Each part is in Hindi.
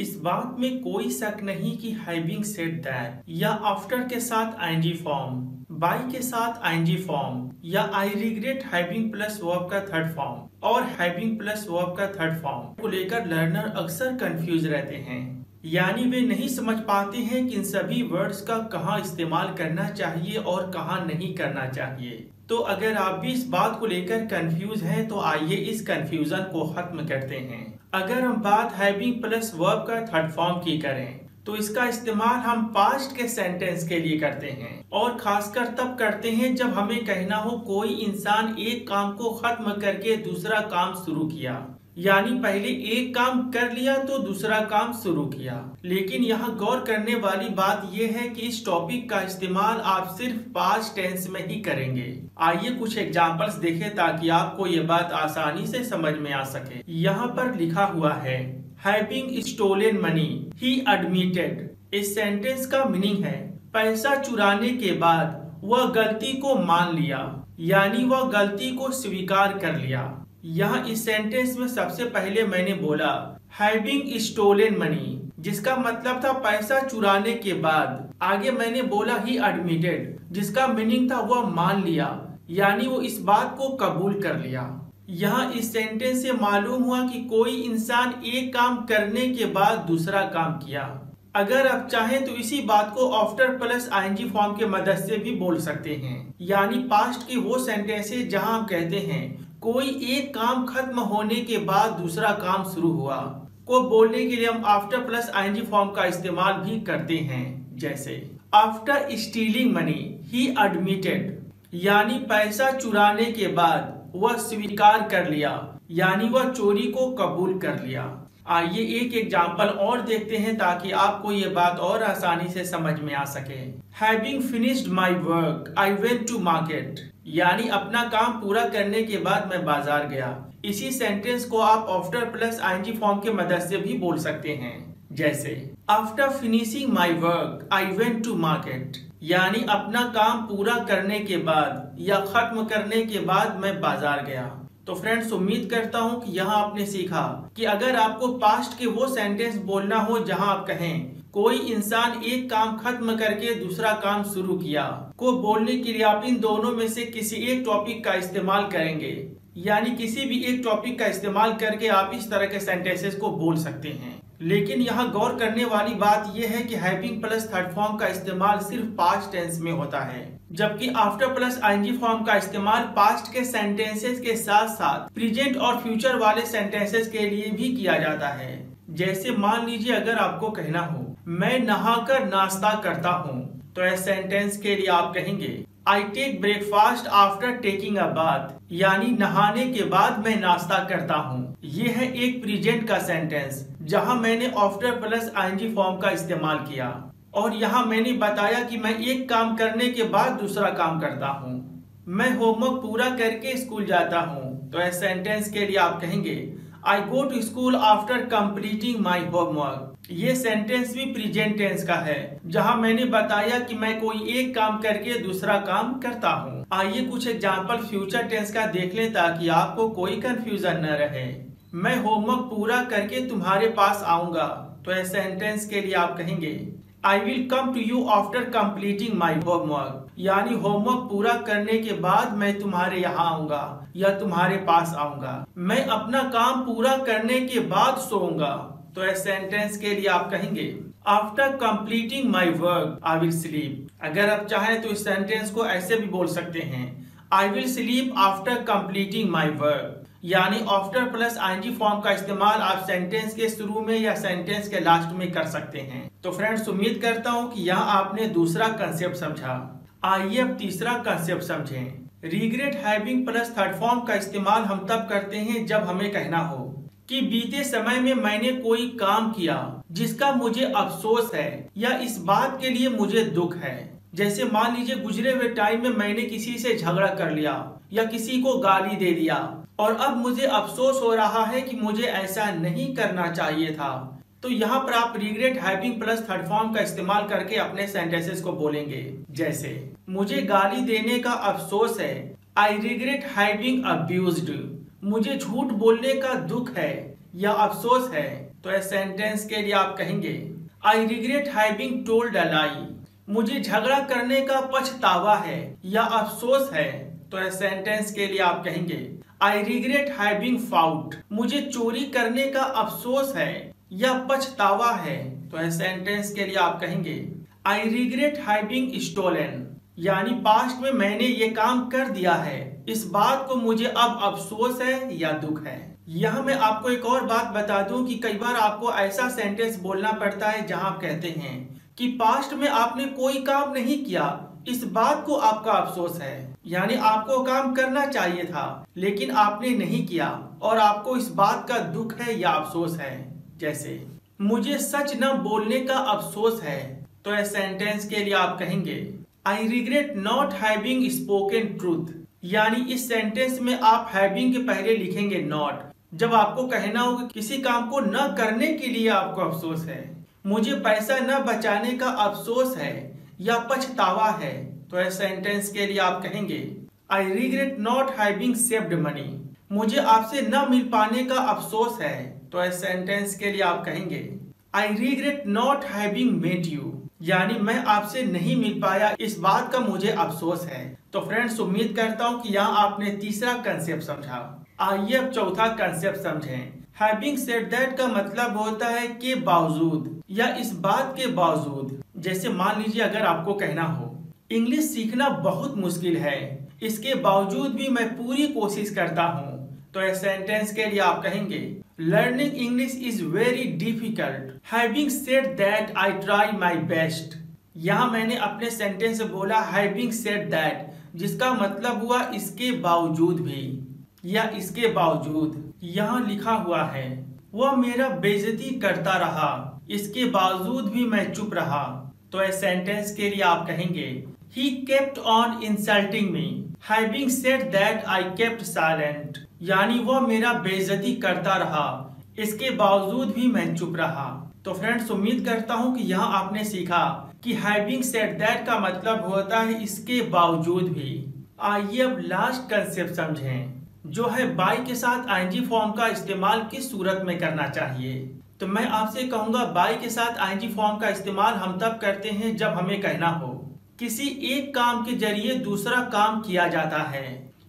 इस बात में कोई शक नहीं कि हैविंग सेड दैट या आफ्टर के साथ आईएनजी फॉर्म, बाय के साथ आईएनजी फॉर्म या I regret having plus verb का थर्ड फॉर्म और हैविंग प्लस वर्ब का थर्ड फॉर्म को लेकर लर्नर अक्सर कंफ्यूज रहते हैं, यानी वे नहीं समझ पाते हैं कि इन सभी वर्ड्स का कहाँ इस्तेमाल करना चाहिए और कहाँ नहीं करना चाहिए। तो अगर आप भी इस बात को लेकर कंफ्यूज हैं तो आइए इस कंफ्यूजन को खत्म करते हैं। अगर हम बात हैविंग प्लस वर्ब का थर्ड फॉर्म की करें तो इसका इस्तेमाल हम पास्ट के सेंटेंस के लिए करते हैं और खासकर तब करते हैं जब हमें कहना हो कोई इंसान एक काम को खत्म करके दूसरा काम शुरू किया, यानी पहले एक काम कर लिया तो दूसरा काम शुरू किया। लेकिन यहाँ गौर करने वाली बात यह है कि इस टॉपिक का इस्तेमाल आप सिर्फ पास्ट टेंस में ही करेंगे। आइए कुछ एग्जाम्पल्स देखें ताकि आपको ये बात आसानी से समझ में आ सके। यहाँ पर लिखा हुआ है having stolen money he admitted. इस सेंटेंस का मीनिंग है पैसा चुराने के बाद वह गलती को मान लिया, यानी वह गलती को स्वीकार कर लिया। यहाँ इस सेंटेंस में सबसे पहले मैंने बोला हैविंग स्टोलन मनी, जिसका मतलब था पैसा चुराने के बाद। आगे मैंने बोला ही एडमिटेड, जिसका मीनिंग था वह मान लिया, यानी वो इस बात को कबूल कर लिया। यहाँ इस सेंटेंस से मालूम हुआ कि कोई इंसान एक काम करने के बाद दूसरा काम किया। अगर आप चाहें तो इसी बात को आफ्टर प्लस आईएनजी फॉर्म के मदद से भी बोल सकते हैं, यानी पास्ट की वो सेंटेंसेस जहाँ हम कहते हैं कोई एक काम खत्म होने के बाद दूसरा काम शुरू हुआ को बोलने के लिए हम आफ्टर प्लस आईएनजी फॉर्म का इस्तेमाल भी करते हैं। जैसे after stealing money he admitted, यानी पैसा चुराने के बाद वह स्वीकार कर लिया, यानी वह चोरी को कबूल कर लिया। आइए एक एग्जाम्पल और देखते हैं ताकि आपको ये बात और आसानी से समझ में आ सके। Having finished my work I went to market, यानी अपना काम पूरा करने के बाद मैं बाजार गया। इसी सेंटेंस को आप आफ्टर प्लस आईएनजी फॉर्म के मदद से भी बोल सकते हैं। जैसे after finishing my work I went to market, यानी अपना काम पूरा करने के बाद या खत्म करने के बाद मैं बाजार गया। तो फ्रेंड्स, उम्मीद करता हूँ कि यहाँ आपने सीखा कि अगर आपको पास्ट के वो सेंटेंस बोलना हो जहाँ आप कहें कोई इंसान एक काम खत्म करके दूसरा काम शुरू किया को बोलने के लिए आप इन दोनों में से किसी एक टॉपिक का इस्तेमाल करेंगे, यानी किसी भी एक टॉपिक का इस्तेमाल करके आप इस तरह के सेंटेंसेस को बोल सकते हैं। लेकिन यहाँ गौर करने वाली बात यह है कि हैविंग प्लस थर्ड फॉर्म का इस्तेमाल सिर्फ पास्ट टेंस में होता है, जबकि आफ्टर प्लस आईएनजी फॉर्म का इस्तेमाल पास्ट के सेंटेंसेस के साथ साथ प्रेजेंट और फ्यूचर वाले सेंटेंसेस के लिए भी किया जाता है। जैसे मान लीजिए अगर आपको कहना हो मैं नहाकर नाश्ता करता हूँ, तो इस सेंटेंस के लिए आप कहेंगे I take breakfast after taking a bath, यानी नहाने के बाद मैं नाश्ता करता हूँ। ये है एक प्रेजेंट का सेंटेंस जहाँ मैंने आफ्टर प्लस आईएनजी फॉर्म का इस्तेमाल किया और यहाँ मैंने बताया कि मैं एक काम करने के बाद दूसरा काम करता हूँ। मैं होमवर्क पूरा करके स्कूल जाता हूँ, तो इस सेंटेंस के लिए आप कहेंगे I go to school after completing my homework. ये सेंटेंस भी प्रेजेंट टेंस का है जहाँ मैंने बताया कि मैं कोई एक काम करके दूसरा काम करता हूँ। आइए कुछ एग्जाम्पल फ्यूचर टेंस का देख लें ताकि आपको कोई कंफ्यूजन न रहे। मैं होमवर्क पूरा करके तुम्हारे पास आऊंगा, तो इस सेंटेंस के लिए आप कहेंगे I will come to you after completing my homework, यानी होमवर्क पूरा करने के बाद मैं तुम्हारे यहाँ आऊंगा या तुम्हारे पास आऊंगा। मैं अपना काम पूरा करने के बाद सोऊंगा, तो इस सेंटेंस के लिए आप कहेंगे after completing my work I will sleep. अगर आप चाहें तो इस सेंटेंस को ऐसे भी बोल सकते हैं I will sleep after completing my work, यानी आफ्टर प्लस आईएनजी फॉर्म का इस्तेमाल आप सेंटेंस के शुरू में या सेंटेंस के लास्ट में कर सकते हैं। तो फ्रेंड्स, उम्मीद करता हूँ कि यहाँ आपने दूसरा कंसेप्ट समझा। आइए अब तीसरा कंसेप्ट समझें। Regret having plus third form का इस्तेमाल हम तब करते हैं जब हमें कहना हो कि बीते समय में मैंने कोई काम किया जिसका मुझे अफसोस है या इस बात के लिए मुझे दुख है। जैसे मान लीजिए गुजरे हुए टाइम में मैंने किसी से झगड़ा कर लिया या किसी को गाली दे दिया और अब मुझे अफसोस हो रहा है कि मुझे ऐसा नहीं करना चाहिए था। तो यहाँ पर आप regret having plus third form का इस्तेमाल करके अपने सेंटेंसेस को बोलेंगे। जैसे मुझे गाली देने का अफसोस है आई रिग्रेट हैविंग अब्यूज्ड। मुझे झूठ बोलने का दुख है या अफसोस है तो इस सेंटेंस के लिए आप कहेंगे I regret having told a lie. मुझे झगड़ा करने का पछतावा है या अफसोस है। तो इस सेंटेंस के लिए आप कहेंगे आई रिग्रेट हैविंग फाउट। मुझे चोरी करने का अफसोस है या पछतावा है। तो इस सेंटेंस के लिए आप कहेंगे आई रिग्रेट हैविंग स्टोलन। यानी पास्ट में मैंने ये काम कर दिया है, इस बात को मुझे अब अफसोस है या दुख है। यहाँ मैं आपको एक और बात बता दूं कि कई बार आपको ऐसा सेंटेंस बोलना पड़ता है जहाँ आप कहते हैं कि पास्ट में आपने कोई काम नहीं किया, इस बात को आपका अफसोस है। यानी आपको काम करना चाहिए था लेकिन आपने नहीं किया और आपको इस बात का दुख है या अफसोस है। जैसे मुझे सच न बोलने का अफसोस है। तो इस सेंटेंस के लिए आप कहेंगे I regret not having spoken truth. यानी इस सेंटेंस में आप हैविंग के पहले लिखेंगे नॉट, जब आपको कहना होगा किसी काम को न करने के लिए आपको अफसोस है। मुझे पैसा न बचाने का अफसोस है या पछतावा है। तो इस सेंटेंस के लिए आप कहेंगे I regret not having saved money. मुझे आपसे न मिल पाने का अफसोस है। तो इस सेंटेंस के लिए आप कहेंगे I regret not having met you. यानी मैं आपसे नहीं मिल पाया, इस बात का मुझे अफसोस है। तो फ्रेंड्स, उम्मीद करता हूँ कि यहाँ आपने तीसरा कंसेप्ट समझा। आइए अब चौथा कंसेप्ट समझें। हैविंग सेड दैट का मतलब होता है के बावजूद या इस बात के बावजूद। जैसे मान लीजिए अगर आपको कहना हो इंग्लिश सीखना बहुत मुश्किल है, इसके बावजूद भी मैं पूरी कोशिश करता हूँ। तो इस सेंटेंस के लिए आप कहेंगे Learning English is very difficult. Having said that, I try my best. यहाँ मैंने अपने सेंटेंस से बोला having said that, जिसका मतलब हुआ इसके बावजूद भी या इसके बावजूद। यहाँ लिखा हुआ है वह मेरा बेइज्जती करता रहा, इसके बावजूद भी मैं चुप रहा। तो इस सेंटेंस के लिए आप कहेंगे He kept on insulting me. Having said that, I kept silent. यानी वह मेरा बेइज्जती करता रहा, इसके बावजूद भी मैं चुप रहा। तो फ्रेंड्स, उम्मीद करता हूँ कि यहाँ आपने सीखा कि हैविंग सेड दैट का मतलब होता है इसके बावजूद भी। आइए अब लास्ट कंसेप्ट समझें, जो है बाय के साथ आईएनजी फॉर्म का इस्तेमाल किस सूरत में करना चाहिए। तो मैं आपसे कहूँगा बाय के साथ आईएनजी फॉर्म का इस्तेमाल हम तब करते हैं जब हमें कहना हो किसी एक काम के जरिए दूसरा काम किया जाता है।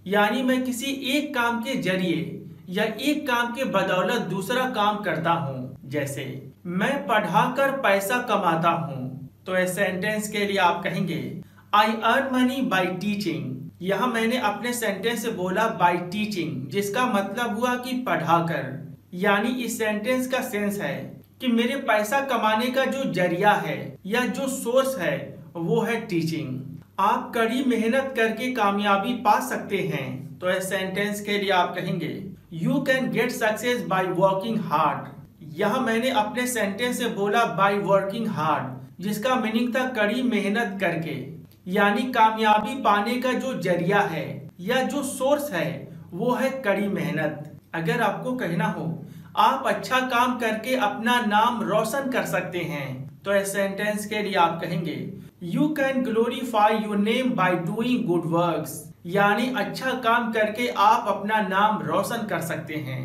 यानी मैं किसी एक काम के जरिए या एक काम के बदौलत दूसरा काम करता हूँ। जैसे मैं पढ़ाकर पैसा कमाता हूँ। तो इस सेंटेंस के लिए आप कहेंगे I earn money by teaching. यहाँ मैंने अपने सेंटेंस से बोला बाय टीचिंग, जिसका मतलब हुआ कि पढ़ाकर। यानी इस सेंटेंस का सेंस है कि मेरे पैसा कमाने का जो जरिया है या जो सोर्स है वो है टीचिंग। आप कड़ी मेहनत करके कामयाबी पा सकते हैं। तो इस सेंटेंस के लिए आप कहेंगे you can get success by working hard. यहाँ मैंने अपने सेंटेंस से बोला बाय वर्किंग हार्ड, जिसका मीनिंग था कड़ी मेहनत करके। यानी कामयाबी पाने का जो जरिया है या जो सोर्स है वो है कड़ी मेहनत। अगर आपको कहना हो आप अच्छा काम करके अपना नाम रोशन कर सकते हैं। तो इस सेंटेंस के लिए आप कहेंगे you can glorify your name by doing good works. यानी अच्छा काम करके आप अपना नाम रोशन कर सकते हैं।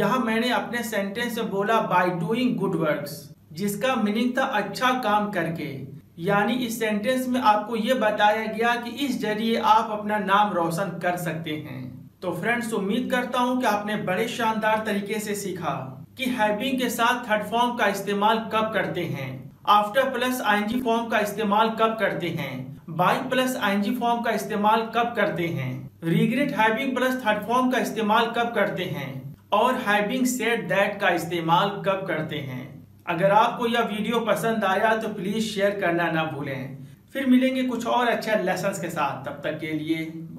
यहाँ मैंने अपने सेंटेंस से बोला बाय डूइंग गुड वर्क्स, जिसका मीनिंग था अच्छा काम करके। यानी इस सेंटेंस में आपको ये बताया गया कि इस जरिए आप अपना नाम रोशन कर सकते हैं। तो फ्रेंड्स, उम्मीद करता हूँ कि आपने बड़े शानदार तरीके से सीखा कि हैविंग के साथ थर्ड फॉर्म का इस्तेमाल कब करते हैं, आफ्टर प्लस आईएनजी फॉर्म का इस्तेमाल कब करते हैं, बाय प्लस आईएनजी फॉर्म का इस्तेमाल कब करते हैं, regret having plus third form का इस्तेमाल कब करते हैं और हैविंग सेड दैट का इस्तेमाल कब करते हैं। अगर आपको यह वीडियो पसंद आया तो प्लीज शेयर करना ना भूलें। फिर मिलेंगे कुछ और अच्छे लेसन्स के साथ। तब तक के लिए